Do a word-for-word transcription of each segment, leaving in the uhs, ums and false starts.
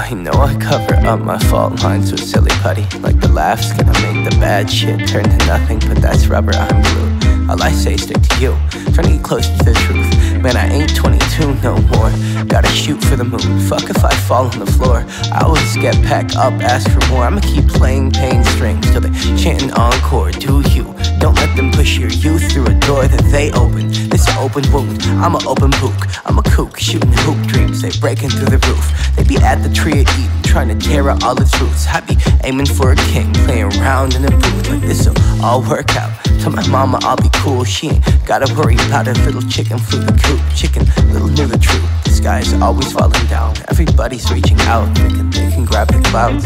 I know I cover up my fault lines with silly putty. Like the laugh's gonna make the bad shit turn to nothing, but that's rubber, I'm glue. All I say, stick to you, trying to get closer to the truth. Man, I ain't twenty-two no more, gotta shoot for the moon. Fuck if I fall on the floor, I always get packed up, ask for more. I'ma keep playing pain strings till they're chanting encore. Do you? Don't let them push your youth through a door that they open. This an open wound, I'm a open book. I'm a kook, shooting hoop dreams, they breaking through the roof. They be at the tree of Eden, trying to tear out all the truths. I be aiming for a king, playing round in a booth. Like this'll all work out, tell my mama I'll be cool. She ain't gotta worry about her little chicken flew the coop. Chicken, little knew the truth, the sky's always falling down. Everybody's reaching out, thinking they can grab the clouds.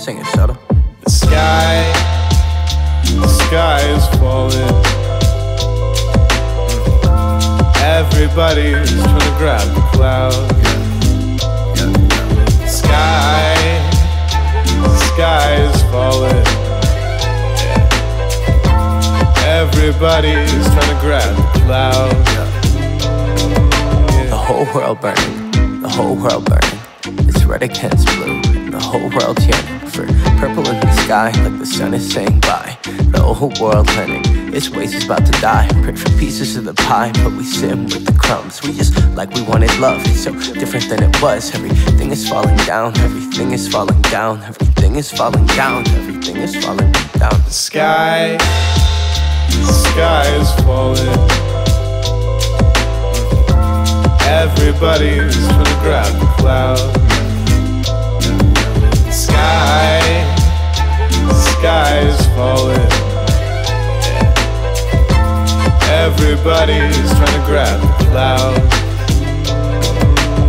Sing it, Soto. The sky, the sky is falling. Everybody's trying to grab the clouds. The sky, the sky is falling. Everybody's trying to grab the clouds. The whole world burning, the whole world burning. It's red against blue, the whole world yearning for purple in the sky, like the sun is saying bye. The whole world learning its ways is about to die. Pray for pieces of the pie, but we sim with the crumbs. We just like we wanted love, it's so different than it was. Everything is falling down, everything is falling down, everything is falling down, everything is falling down. The sky, the sky is falling. Everybody's trying to grab the clouds. Sky, the sky is falling. Everybody's trying to grab the clouds.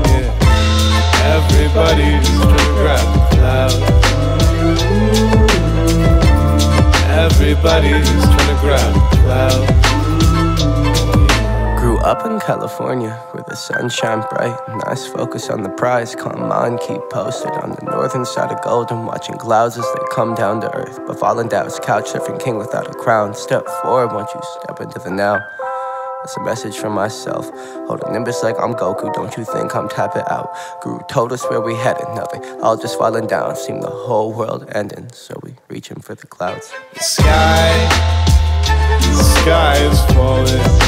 Yeah. Everybody's trying to grab the clouds. Everybody's trying to grab the clouds. Grew up in California, the sun shine bright, nice focus on the prize. Come on, keep posted on the northern side of golden, watching clouds as they come down to earth. But falling down is couch surfing king without a crown. Step forward once you step into the now. That's a message from myself. Hold a nimbus like I'm Goku, don't you think I'm tapping out? Guru told us where we headed, nothing, all just falling down. Seemed the whole world ending, so we reaching for the clouds. The sky, the sky is falling.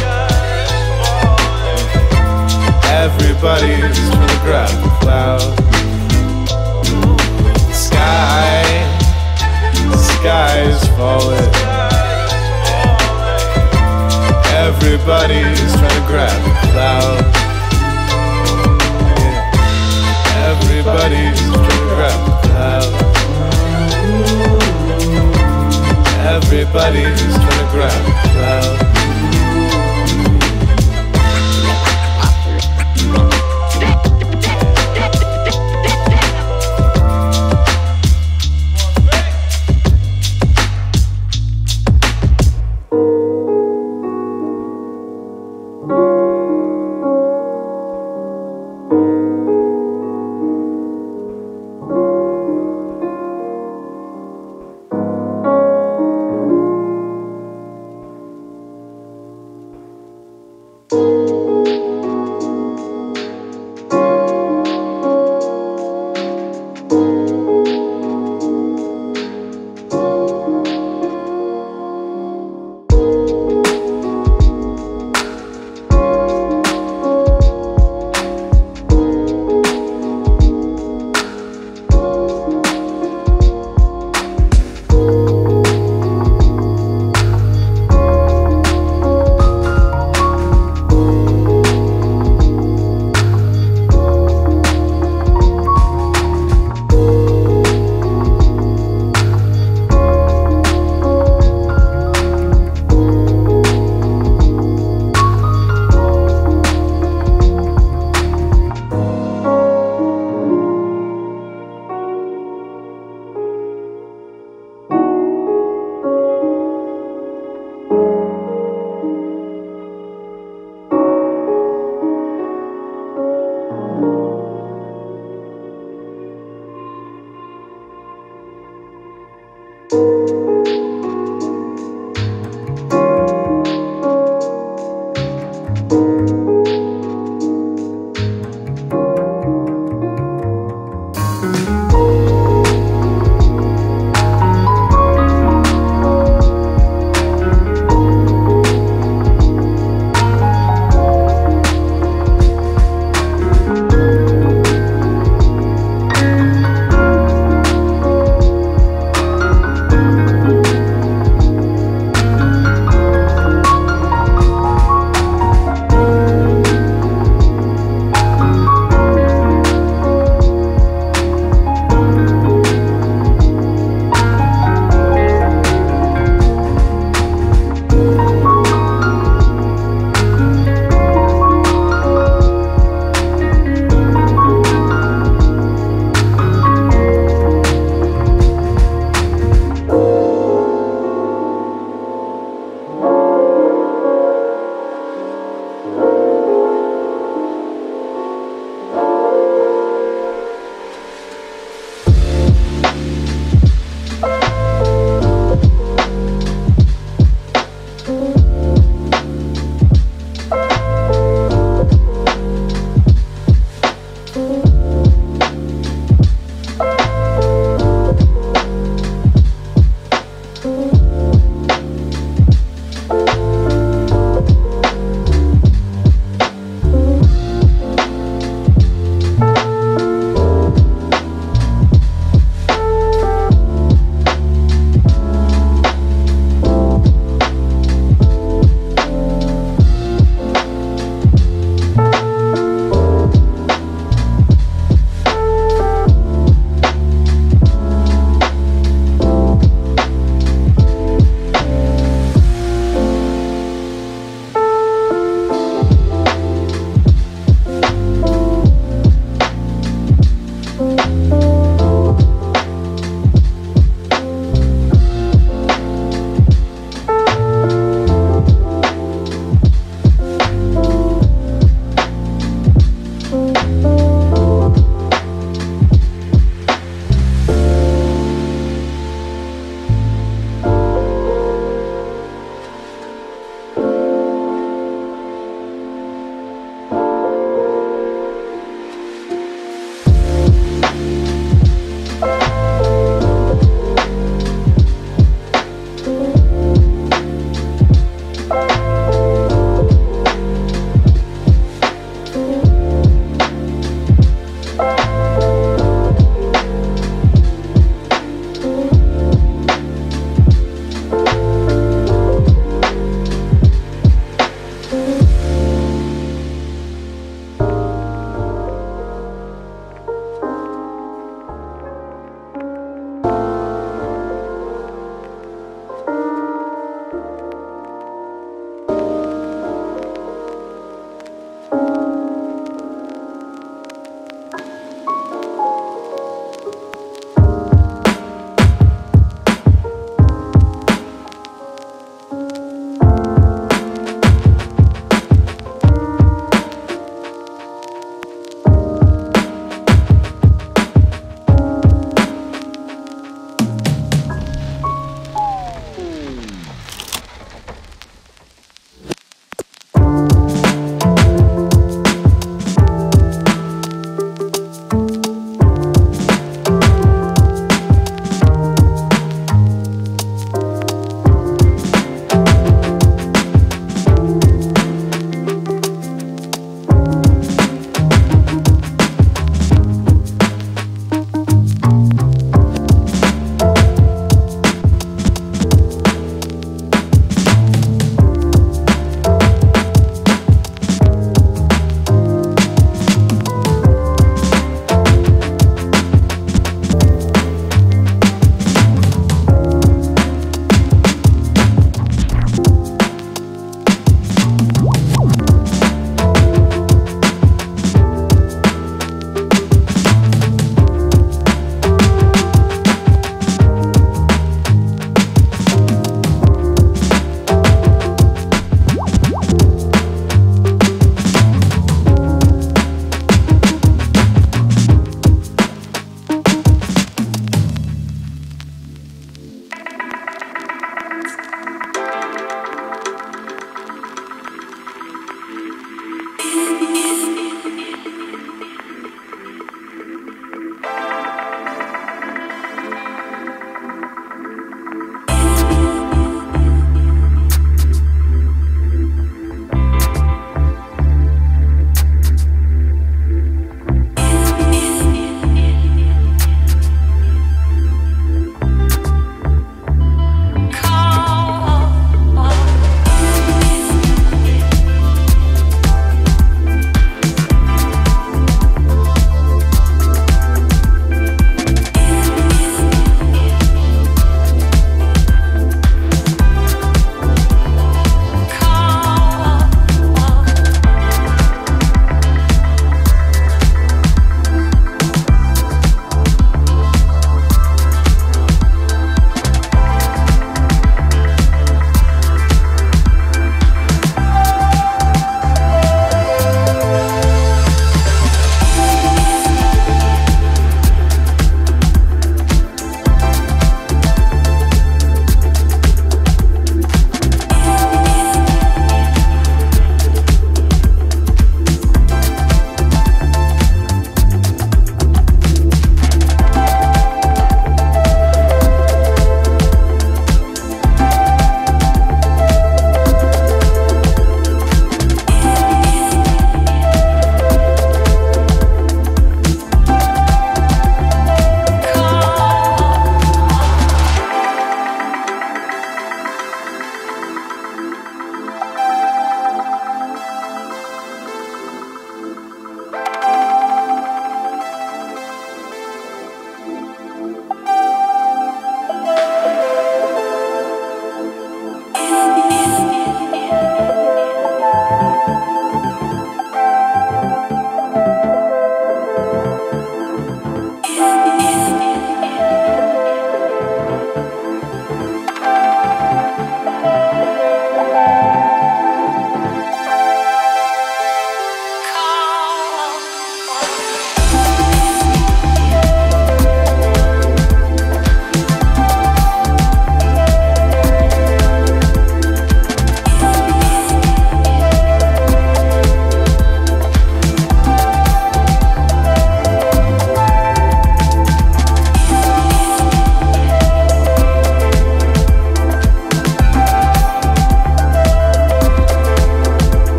Everybody's trying to grab the clouds. The sky, the sky is falling. Everybody's trying to grab the clouds. Yeah. Everybody's trying to grab the clouds. Everybody's trying to grab the clouds.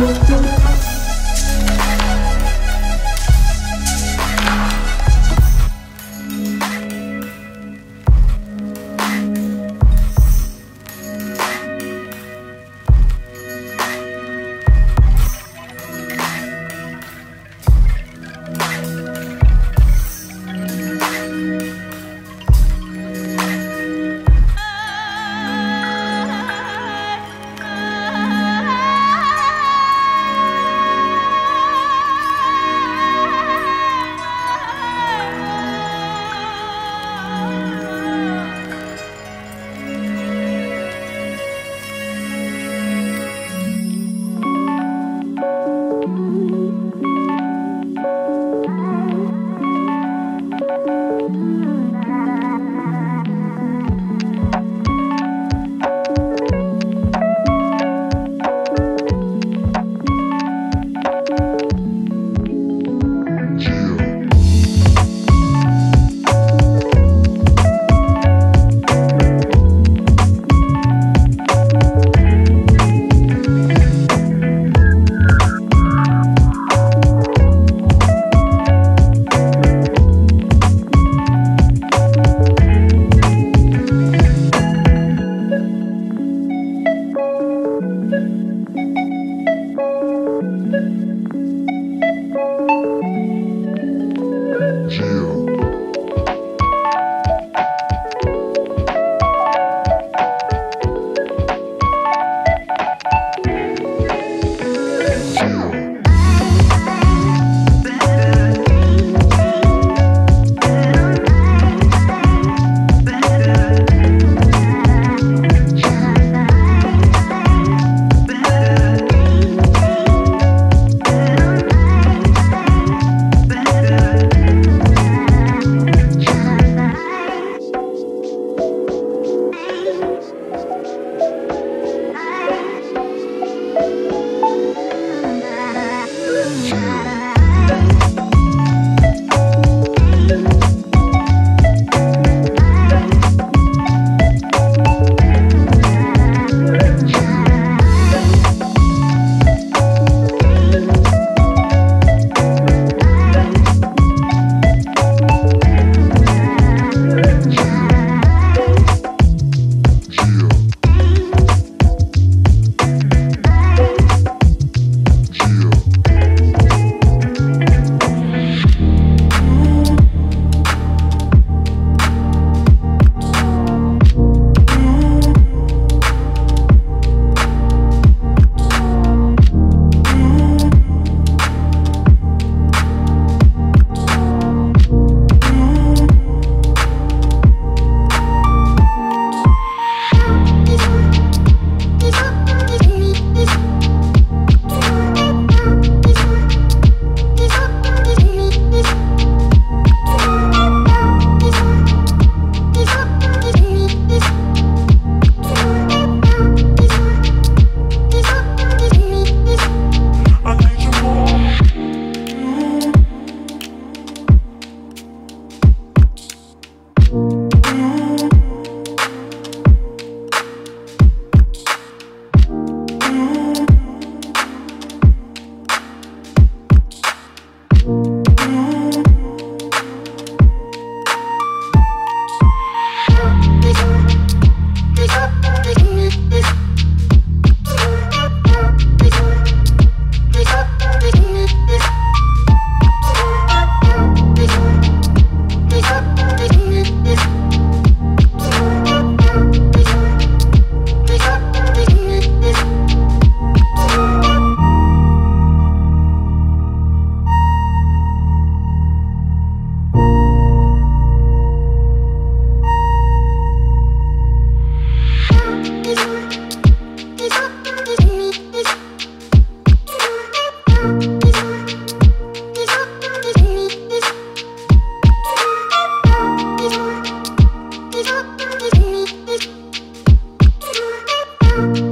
We'll be right back.